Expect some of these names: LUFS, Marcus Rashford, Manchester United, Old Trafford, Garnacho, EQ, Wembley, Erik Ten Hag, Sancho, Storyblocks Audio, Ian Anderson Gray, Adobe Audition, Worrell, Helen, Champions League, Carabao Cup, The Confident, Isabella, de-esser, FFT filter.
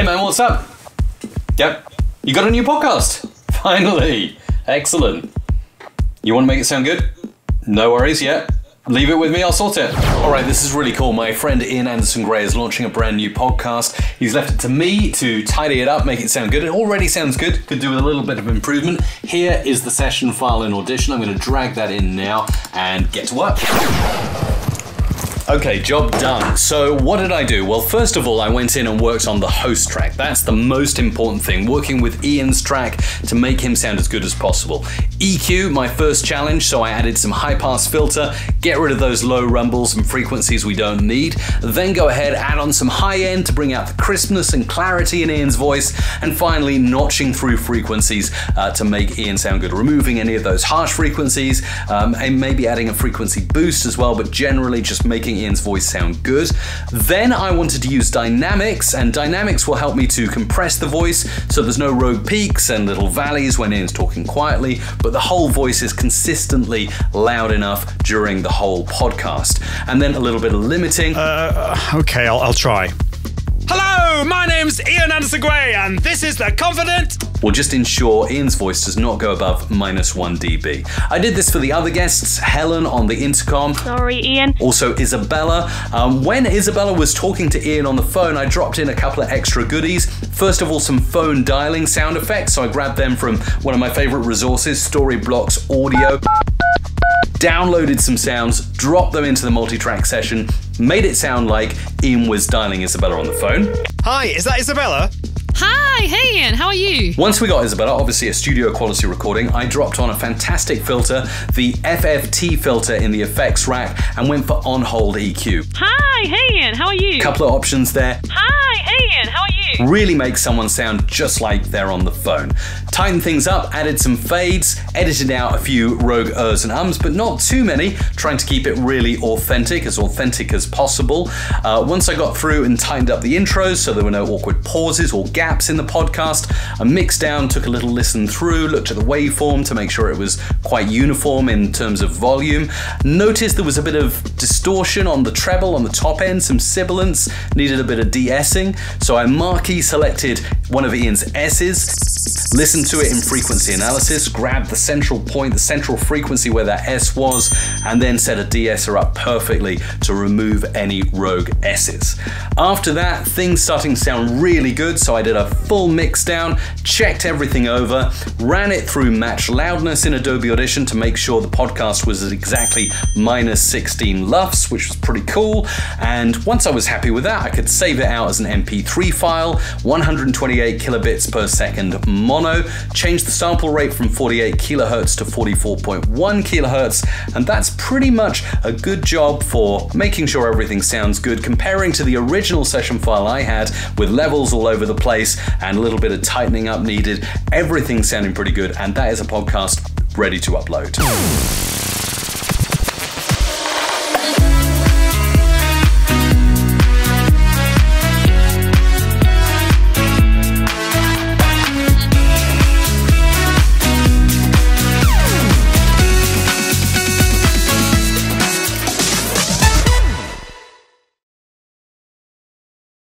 Hey man, what's up? Yep, you got a new podcast. Finally, excellent. You want to make it sound good? No worries, yeah. Leave it with me, I'll sort it. All right, this is really cool. My friend Ian Anderson Gray is launching a brand new podcast. He's left it to me to tidy it up, make it sound good. It already sounds good, could do with a little bit of improvement. Here is the session file in Audition. I'm gonna drag that in now and get to work. Okay, job done. So what did I do? Well, first of all, I went in and worked on the host track. That's the most important thing, working with Ian's track to make him sound as good as possible. EQ, my first challenge, so I added some high pass filter, get rid of those low rumbles and frequencies we don't need, then go ahead, add on some high end to bring out the crispness and clarity in Ian's voice, and finally notching through frequencies to make Ian sound good, removing any of those harsh frequencies, and maybe adding a frequency boost as well, but generally just making Ian's voice sound good. Then I wanted to use dynamics, and dynamics will help me to compress the voice so there's no rogue peaks and little valleys when Ian's talking quietly, but the whole voice is consistently loud enough during the whole podcast. And then a little bit of limiting. Okay, I'll try. Hello, my name's Ian Anderson Gray, and this is The Confident. We'll just ensure Ian's voice does not go above -1 dB. I did this for the other guests, Helen on the intercom. Sorry, Ian. Also Isabella. When Isabella was talking to Ian on the phone, I dropped in a couple of extra goodies. First of all, some phone dialing sound effects. So I grabbed them from one of my favorite resources, Storyblocks Audio. Downloaded some sounds, dropped them into the multi-track session, made it sound like Ian was dialing Isabella on the phone. Hi, is that Isabella? Hi, hey Ian, how are you? Once we got Isabella, obviously a studio quality recording, I dropped on a fantastic filter, the FFT filter in the effects rack, and went for on-hold EQ. Hi, hey Ian, how are you? Couple of options there. Hi, hey Ian, how are you? Really makes someone sound just like they're on the phone. Tightened things up, added some fades, edited out a few rogue ers and ums, but not too many, trying to keep it really authentic as possible. Once I got through and tightened up the intros so there were no awkward pauses or gaps in the podcast, I mixed down, took a little listen through, looked at the waveform to make sure it was quite uniform in terms of volume. Noticed there was a bit of distortion on the treble on the top end, some sibilance, needed a bit of de-essing, so I marquee selected one of Ian's S's, listened to it in frequency analysis, grabbed the central point, the central frequency where that S was, and then set a de-esser up perfectly to remove any rogue S's. After that, things starting to sound really good, so I did a full mix down, checked everything over, ran it through match loudness in Adobe Audition to make sure the podcast was at exactly -16 LUFS, which was pretty cool. And once I was happy with that, I could save it out as an MP3 file, 128 kilobits per second mono, change the sample rate from 48 kilohertz to 44.1 kilohertz, and that's pretty much a good job for making sure everything sounds good, comparing to the original session file I had with levels all over the place and a little bit of tightening up needed. Everything sounding pretty good, and that is a podcast ready to upload.